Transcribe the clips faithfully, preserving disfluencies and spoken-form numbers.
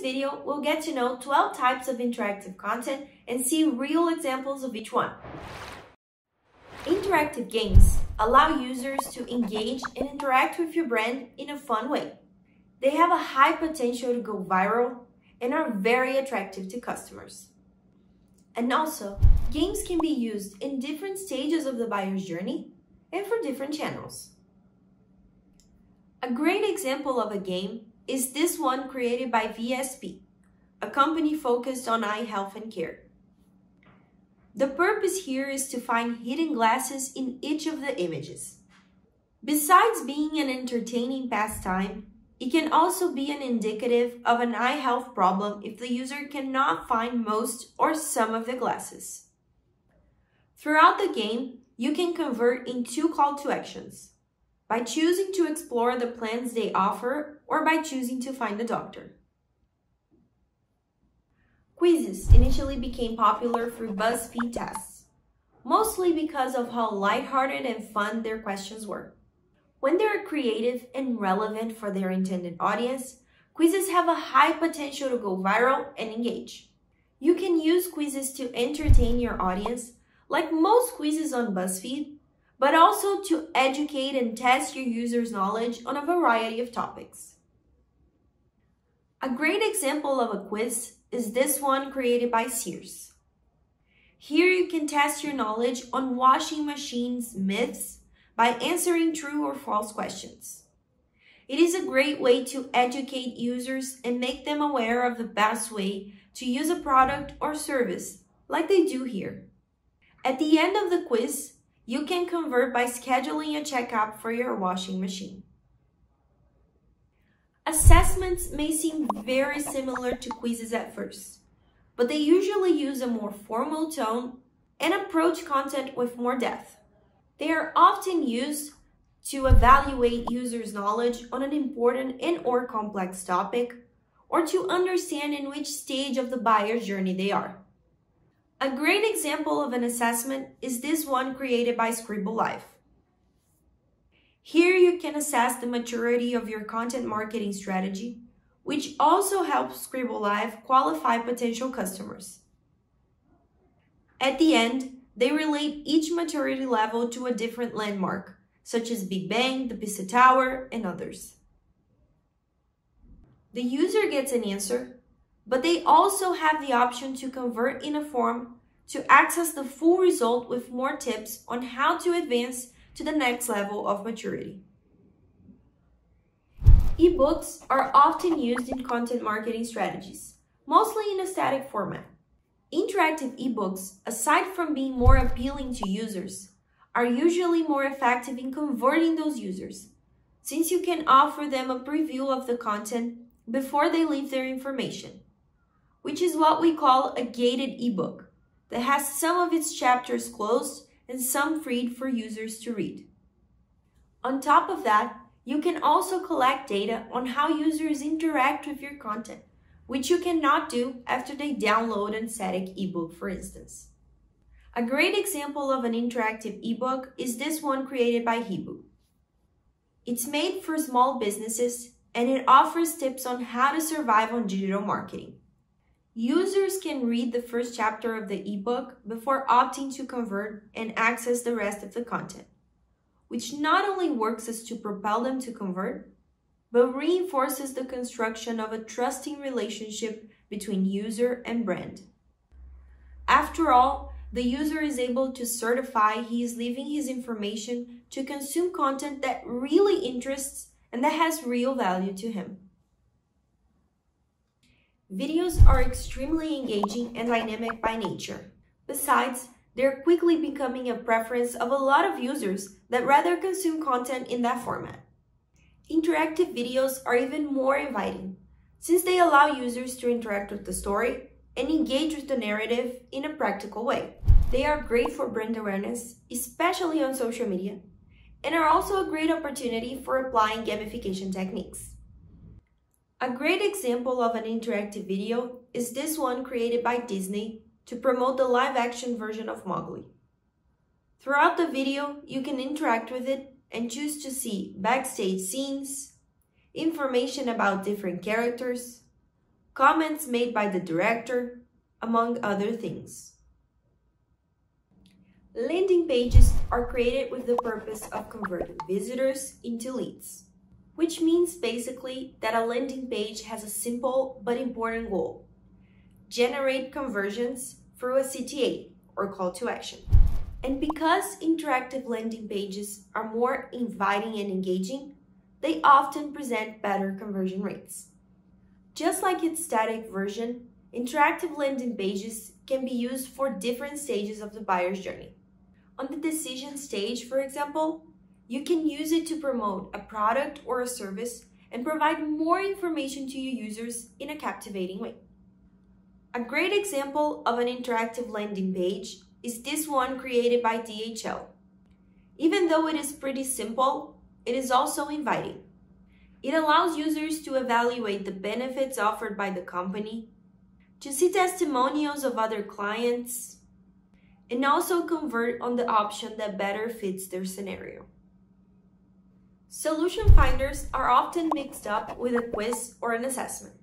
this video, we'll get to know twelve types of interactive content and see real examples of each one. Interactive games allow users to engage and interact with your brand in a fun way. They have a high potential to go viral and are very attractive to customers. And also, games can be used in different stages of the buyer's journey and for different channels. A great example of a game is this one created by V S P, a company focused on eye health and care. The purpose here is to find hidden glasses in each of the images. Besides being an entertaining pastime, it can also be an indicative of an eye health problem if the user cannot find most or some of the glasses. Throughout the game, you can convert in two call to actions, by choosing to explore the plans they offer or by choosing to find a doctor. Quizzes initially became popular through BuzzFeed tests, mostly because of how lighthearted and fun their questions were. When they are creative and relevant for their intended audience, quizzes have a high potential to go viral and engage. You can use quizzes to entertain your audience, like most quizzes on BuzzFeed, but also to educate and test your users' knowledge on a variety of topics. A great example of a quiz is this one created by Sears. Here you can test your knowledge on washing machines myths by answering true or false questions. It is a great way to educate users and make them aware of the best way to use a product or service, like they do here. At the end of the quiz, you can convert by scheduling a checkup for your washing machine. Assessments may seem very similar to quizzes at first, but they usually use a more formal tone and approach content with more depth. They are often used to evaluate users' knowledge on an important and/or complex topic, or to understand in which stage of the buyer's journey they are. A great example of an assessment is this one created by Scribble Life. Here you can assess the maturity of your content marketing strategy, which also helps Scribble Life qualify potential customers. At the end, they relate each maturity level to a different landmark, such as Big Bang, the Pisa Tower, and others. The user gets an answer, but they also have the option to convert in a form to access the full result with more tips on how to advance to the next level of maturity. E-books are often used in content marketing stategies, mostly in a static format. Interactive e-books, aside from being more appealing to users, are usually more effective in converting those users, since you can offer them a preview of the content before they leave their information, which is what we call a gated ebook that has some of its chapters closed and some freed for users to read. On top of that, you can also collect data on how users interact with your content, which you cannot do after they download an static ebook, for instance. A great example of an interactive ebook is this one created by Hebu. It's made for small businesses and it offers tips on how to survive on digital marketing. Users can read the first chapter of the ebook before opting to convert and access the rest of the content, which not only works as to propel them to convert, but reinforces the construction of a trusting relationship between user and brand. After all, the user is able to certify he is leaving his information to consume content that really interests and that has real value to him. Videos are extremely engaging and dynamic by nature. Besides, they're quickly becoming a preference of a lot of users that rather consume content in that format. Interactive videos are even more inviting, since they allow users to interact with the story and engage with the narrative in a practical way. They are great for brand awareness, especially on social media, and are also a great opportunity for applying gamification techniques. A great example of an interactive video is this one created by Disney to promote the live-action version of Mowgli. Throughout the video, you can interact with it and choose to see backstage scenes, information about different characters, comments made by the director, among other things. Landing pages are created with the purpose of converting visitors into leads, which means basically that a landing page has a simple but important goal: generate conversions through a C T A, or call to action. And because interactive landing pages are more inviting and engaging, they often present better conversion rates. Just like its static version, interactive landing pages can be used for different stages of the buyer's journey. On the decision stage, for example, you can use it to promote a product or a service and provide more information to your users in a captivating way. A great example of an interactive landing page is this one created by D H L. Even though it is pretty simple, it is also inviting. It allows users to evaluate the benefits offered by the company, to see testimonials of other clients, and also convert on the option that better fits their scenario. Solution finders are often mixed up with a quiz or an assessment.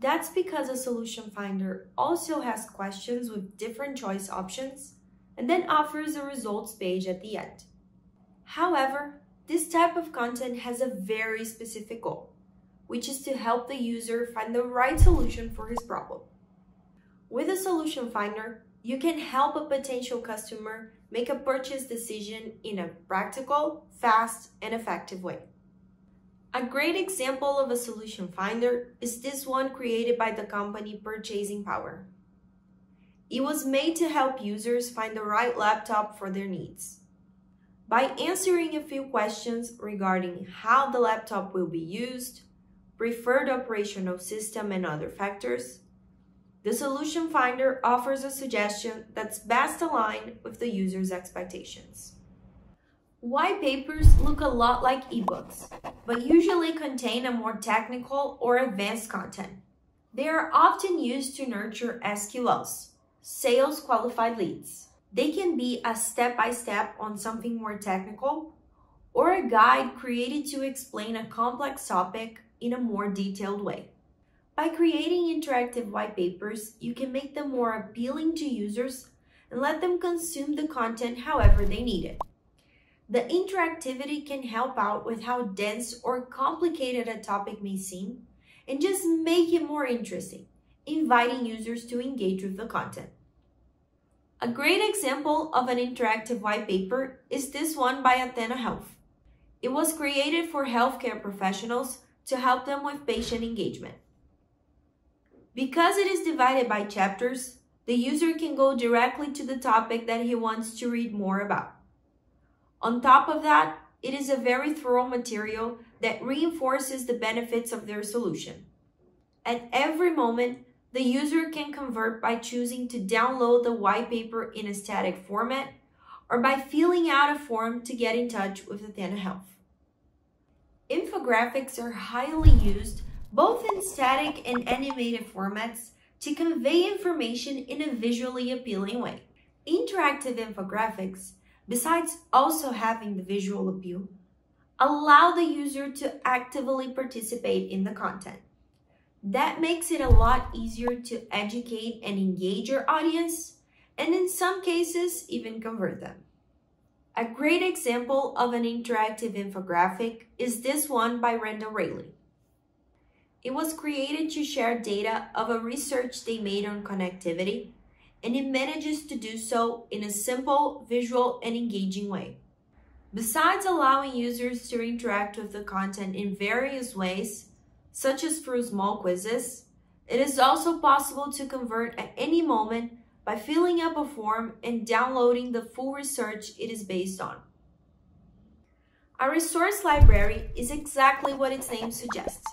That's because a solution finder also has questions with different choice options and then offers a results page at the end. However, this type of content has a very specific goal, which is to help the user find the right solution for his problem. With a solution finder, you can help a potential customer make a purchase decision in a practical, fast, and effective way. A great example of a solution finder is this one created by the company Purchasing Power. It was made to help users find the right laptop for their needs. By answering a few questions regarding how the laptop will be used, preferred operational system, and other factors, the solution finder offers a suggestion that's best aligned with the user's expectations. White papers look a lot like ebooks, but usually contain a more technical or advanced content. They are often used to nurture S Q Ls, sales qualified leads. They can be a step-by-step on something more technical, or a guide created to explain a complex topic in a more detailed way. By creating interactive white papers, you can make them more appealing to users and let them consume the content however they need it. The interactivity can help out with how dense or complicated a topic may seem and just make it more interesting, inviting users to engage with the content. A great example of an interactive white paper is this one by Athena Health. It was created for healthcare professionals to help them with patient engagement. Because it is divided by chapters, the user can go directly to the topic that he wants to read more about. On top of that, it is a very thorough material that reinforces the benefits of their solution. At every moment, the user can convert by choosing to download the white paper in a static format or by filling out a form to get in touch with Athena Health. Infographics are highly used both in static and animated formats to convey information in a visually appealing way. Interactive infographics, besides also having the visual appeal, allow the user to actively participate in the content. That makes it a lot easier to educate and engage your audience, and in some cases, even convert them. A great example of an interactive infographic is this one by Randall Rayleigh. It was created to share data of a research they made on connectivity, and it manages to do so in a simple, visual, and engaging way. Besides allowing users to interact with the content in various ways, such as through small quizzes, it is also possible to convert at any moment by filling up a form and downloading the full research it is based on. A resource library is exactly what its name suggests: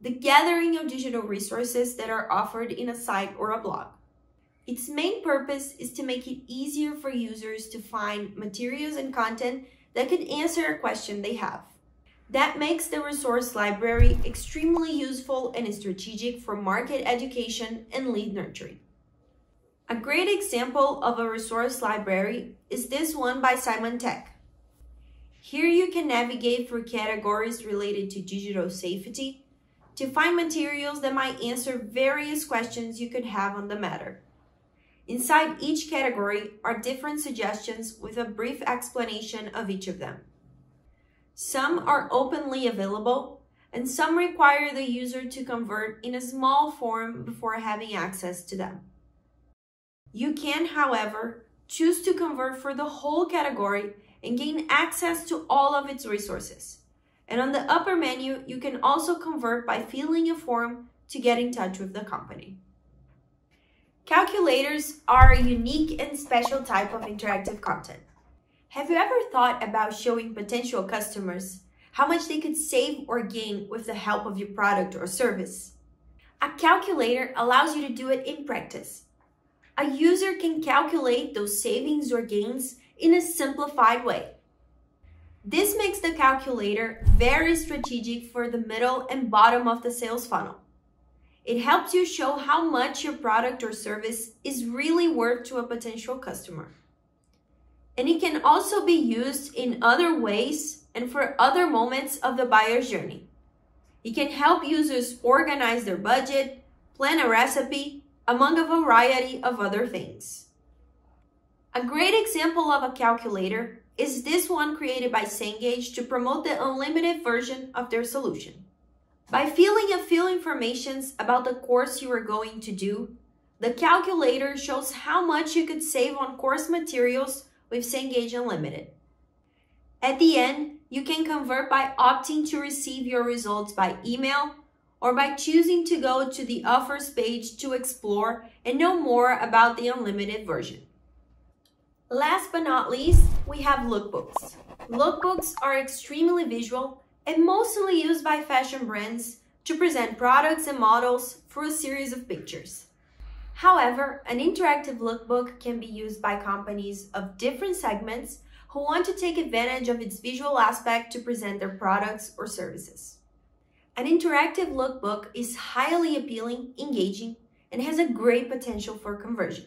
the gathering of digital resources that are offered in a site or a blog. Its main purpose is to make it easier for users to find materials and content that could answer a question they have. That makes the resource library extremely useful and strategic for market education and lead nurturing. A great example of a resource library is this one by Simon Tech. Here you can navigate through categories related to digital safety, to find materials that might answer various questions you could have on the matter. Inside each category are different suggestions with a brief explanation of each of them. Some are openly available, and some require the user to convert in a small form before having access to them. You can, however, choose to convert for the whole category and gain access to all of its resources. And on the upper menu, you can also convert by filling a form to get in touch with the company. Calculators are a unique and special type of interactive content. Have you ever thought about showing potential customers how much they could save or gain with the help of your product or service? A calculator allows you to do it in practice. A user can calculate those savings or gains in a simplified way. This makes the calculator very strategic for the middle and bottom of the sales funnel. It helps you show how much your product or service is really worth to a potential customer. And it can also be used in other ways and for other moments of the buyer's journey. It can help users organize their budget, plan a recipe, among a variety of other things. A great example of a calculator is this one created by Cengage to promote the unlimited version of their solution. By filling a few informations about the course you are going to do, the calculator shows how much you could save on course materials with Cengage Unlimited. At the end, you can convert by opting to receive your results by email or by choosing to go to the offers page to explore and know more about the unlimited version. Last but not least, we have lookbooks. Lookbooks are extremely visual and mostly used by fashion brands to present products and models through a series of pictures. However, an interactive lookbook can be used by companies of different segments who want to take advantage of its visual aspect to present their products or services. An interactive lookbook is highly appealing, engaging, and has a great potential for conversion.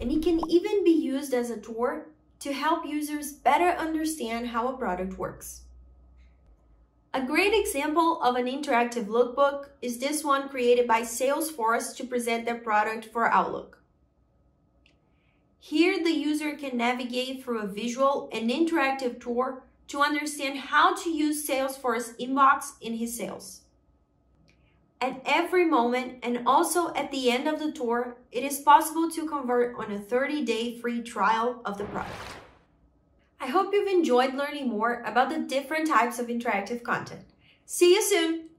And it can even be used as a tour to help users better understand how a product works. A great example of an interactive lookbook is this one created by Salesforce to present their product for Outlook. Here, the user can navigate through a visual and interactive tour to understand how to use Salesforce Inbox in his sales. At every moment and also at the end of the tour, it is possible to convert on a thirty day free trial of the product. I hope you've enjoyed learning more about the different types of interactive content. See you soon!